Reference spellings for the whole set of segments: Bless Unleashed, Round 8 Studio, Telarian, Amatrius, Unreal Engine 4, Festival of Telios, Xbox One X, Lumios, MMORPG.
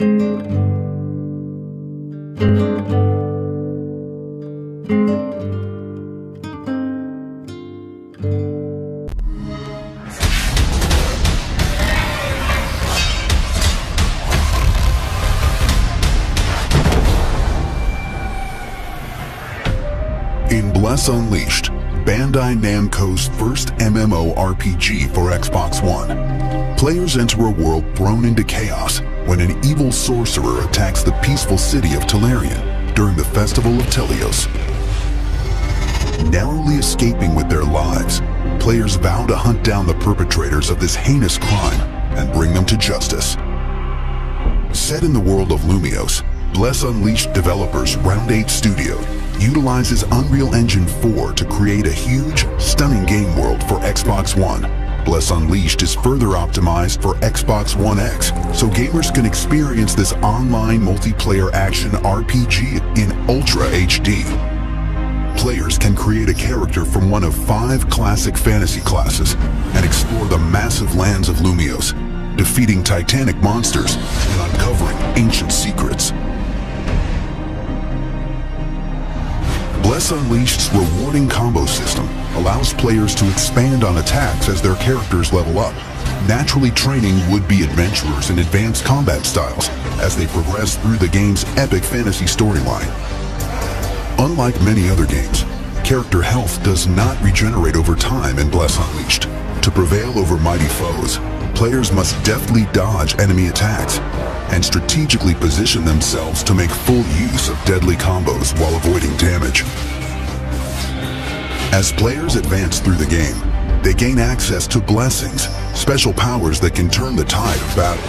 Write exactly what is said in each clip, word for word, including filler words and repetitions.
In Bless Unleashed, Bandai Namco's first M M O R P G for Xbox One, players enter a world thrown into chaos when an evil sorcerer attacks the peaceful city of Telarian during the Festival of Telios. Narrowly escaping with their lives, players vow to hunt down the perpetrators of this heinous crime and bring them to justice. Set in the world of Lumios, Bless Unleashed developers Round eight Studio utilizes Unreal Engine four to create a huge, stunning game world for Xbox One. Bless Unleashed is further optimized for Xbox One X, so gamers can experience this online multiplayer action R P G in Ultra H D. Players can create a character from one of five classic fantasy classes and explore the massive lands of Lumios, defeating titanic monsters and uncovering ancient secrets. Bless Unleashed's rewarding combo system allows players to expand on attacks as their characters level up, naturally training would-be adventurers in advanced combat styles as they progress through the game's epic fantasy storyline. Unlike many other games, character health does not regenerate over time in Bless Unleashed. To prevail over mighty foes, players must deftly dodge enemy attacks and strategically position themselves to make full use of deadly combos while avoiding damage. As players advance through the game, they gain access to blessings, special powers that can turn the tide of battle.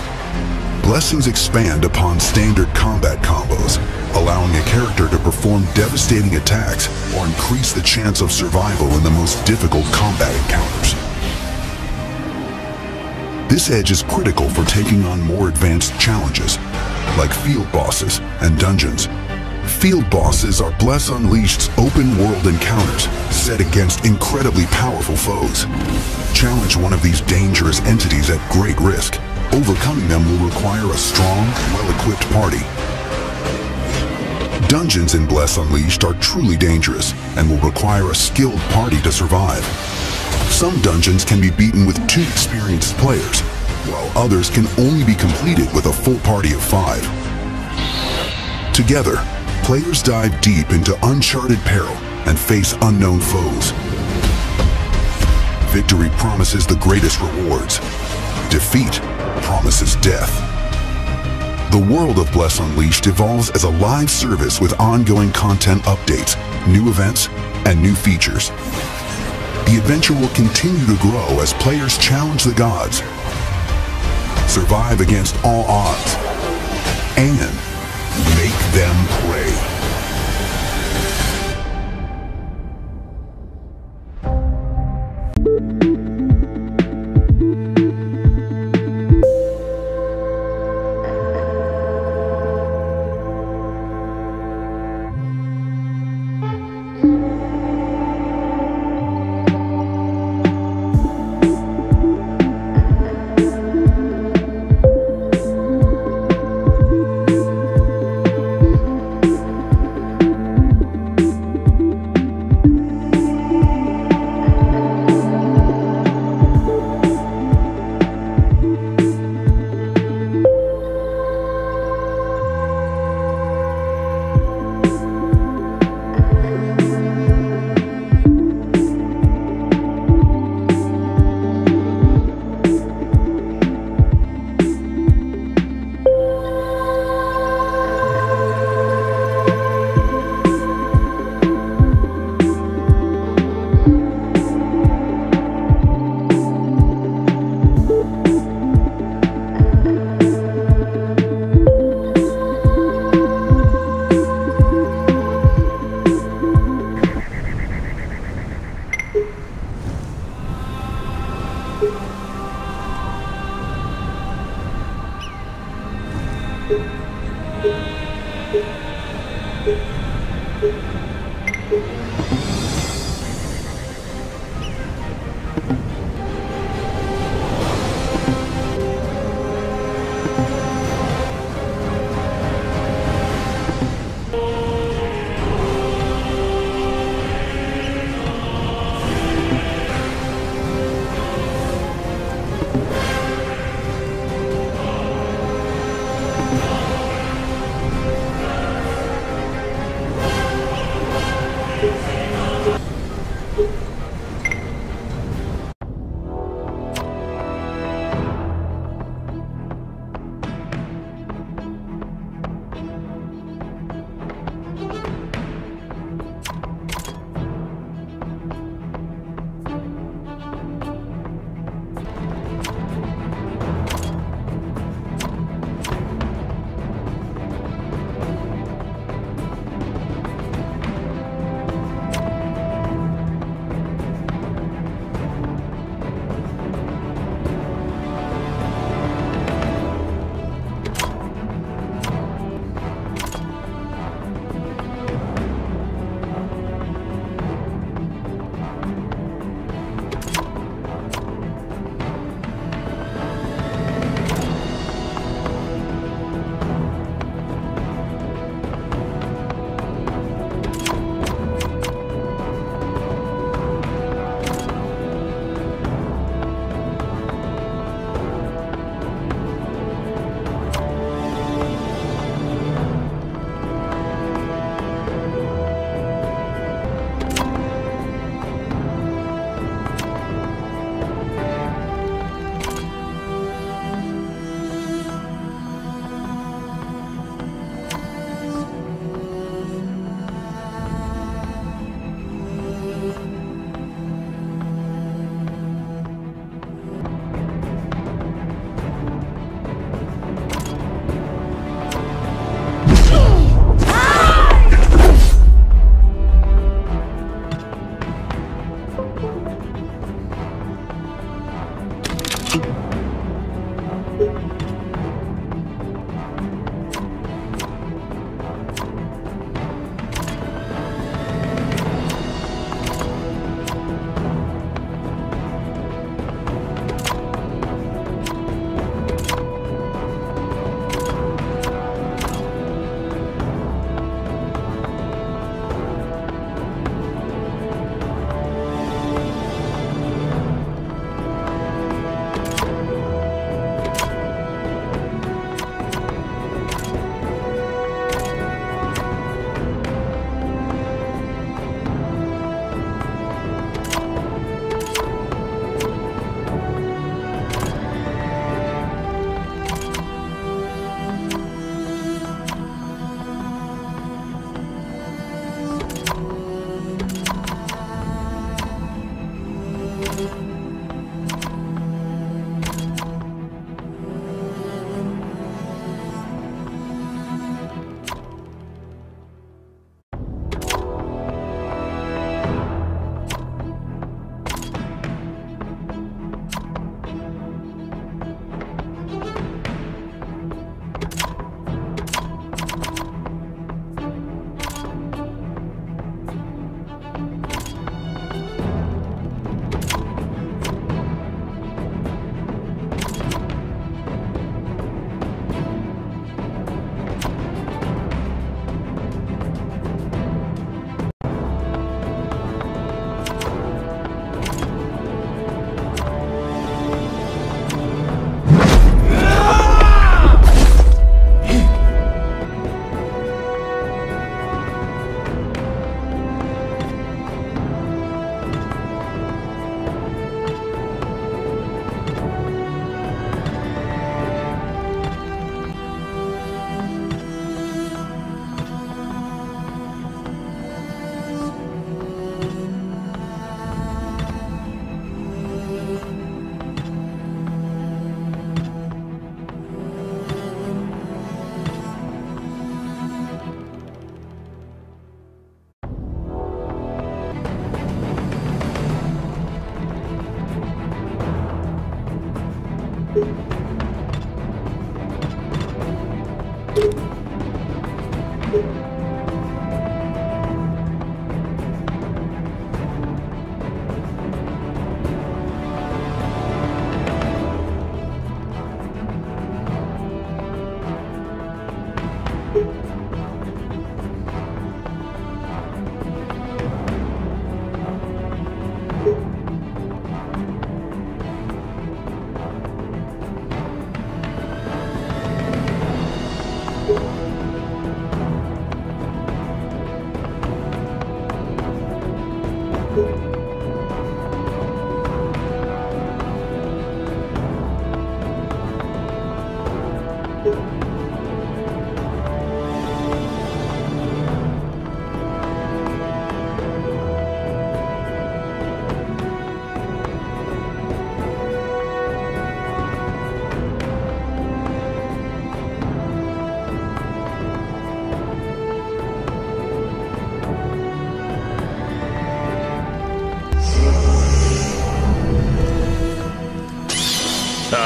Blessings expand upon standard combat combos, allowing a character to perform devastating attacks or increase the chance of survival in the most difficult combat encounters. This edge is critical for taking on more advanced challenges, like field bosses and dungeons. Field bosses are Bless Unleashed's open-world encounters set against incredibly powerful foes. Challenge one of these dangerous entities at great risk. Overcoming them will require a strong, well-equipped party. Dungeons in Bless Unleashed are truly dangerous and will require a skilled party to survive. Some dungeons can be beaten with two experienced players, while others can only be completed with a full party of five. Together, players dive deep into uncharted peril and face unknown foes. Victory promises the greatest rewards. Defeat promises death. The world of Bless Unleashed evolves as a live service with ongoing content updates, new events, and new features. The adventure will continue to grow as players challenge the gods, survive against all odds, and make them pray.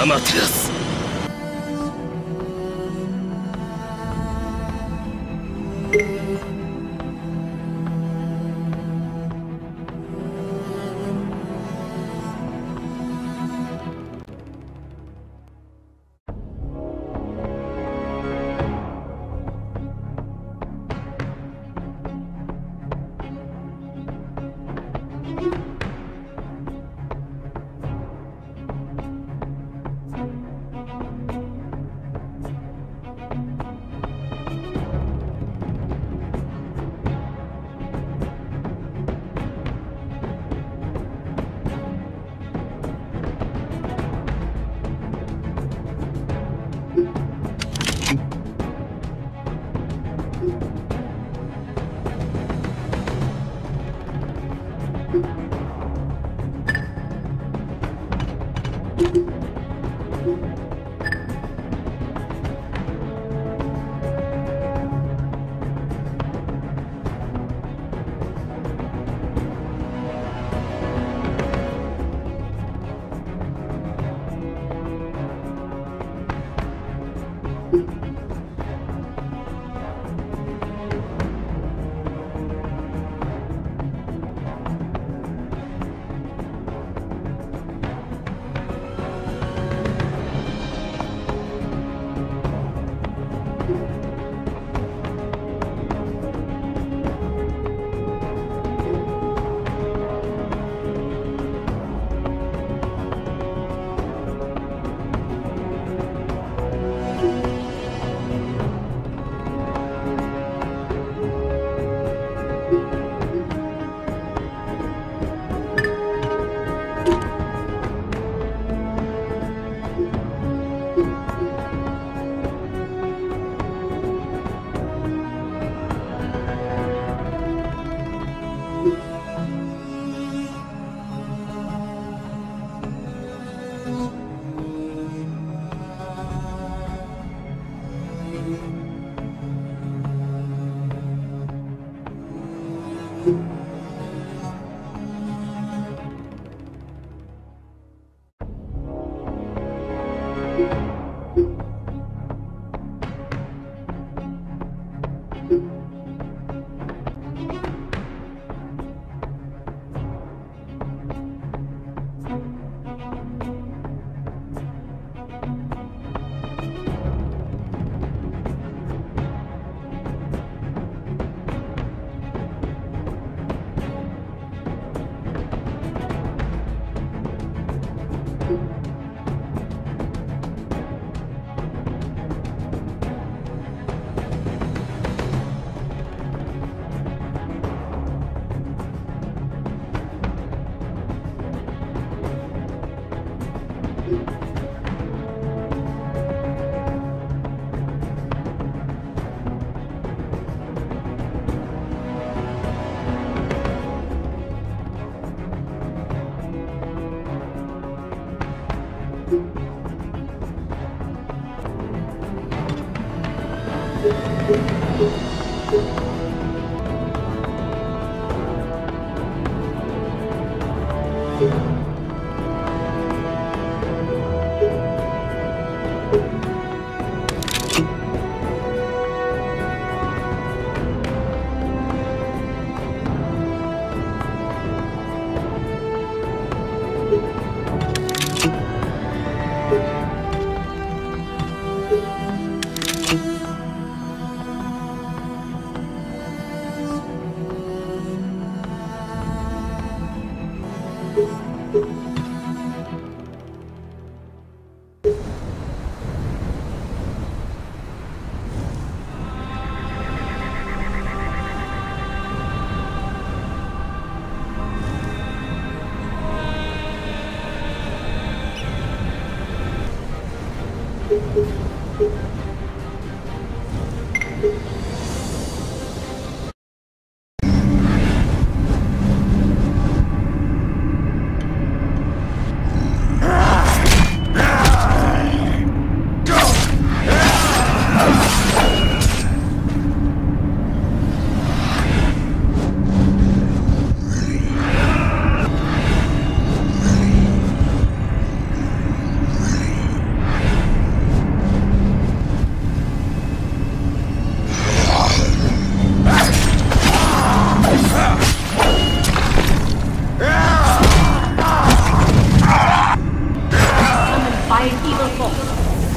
Amatrius.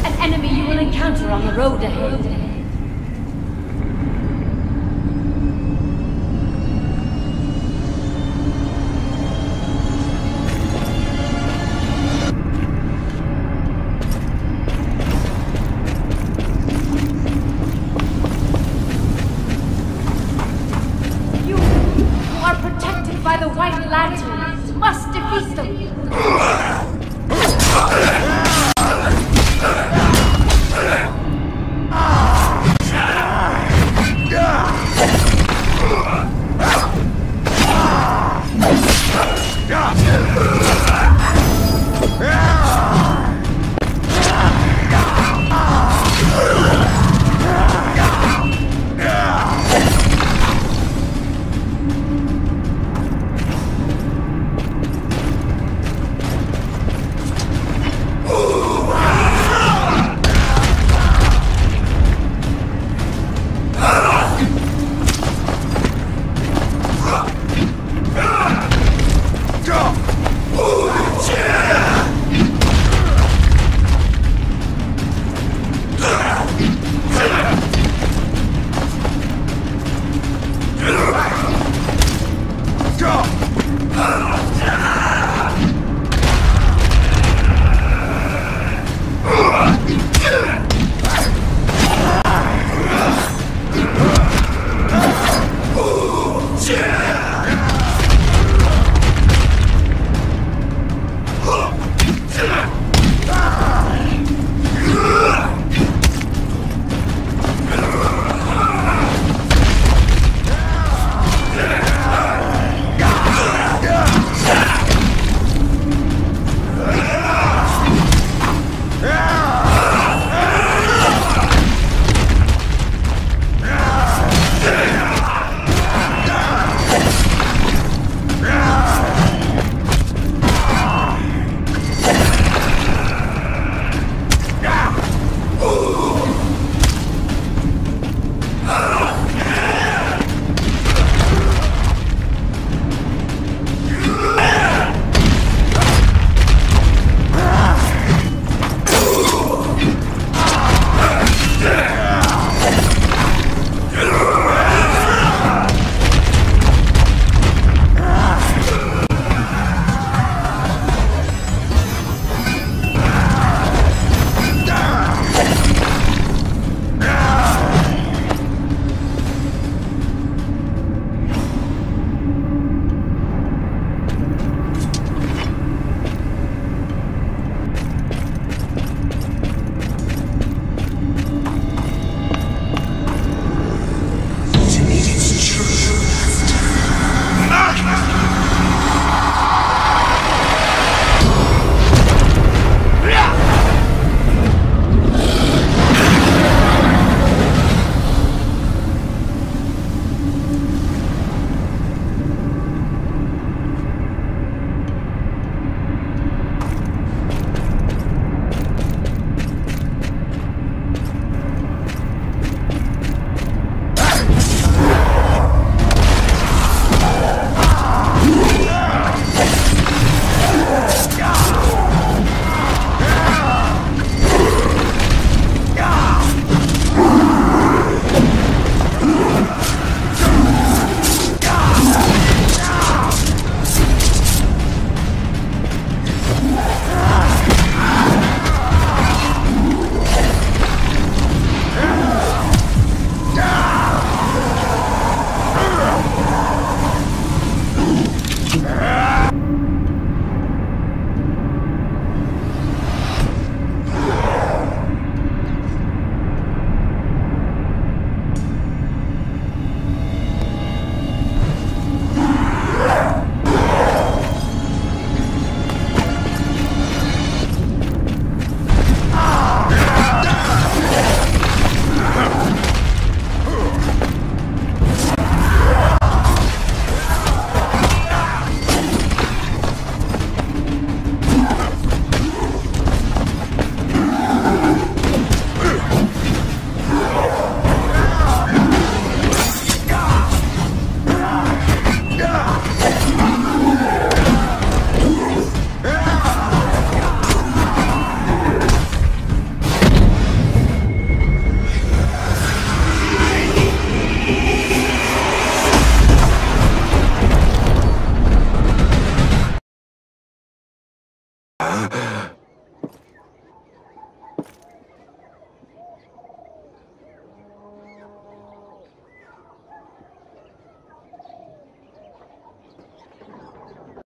An enemy you will encounter on the road ahead.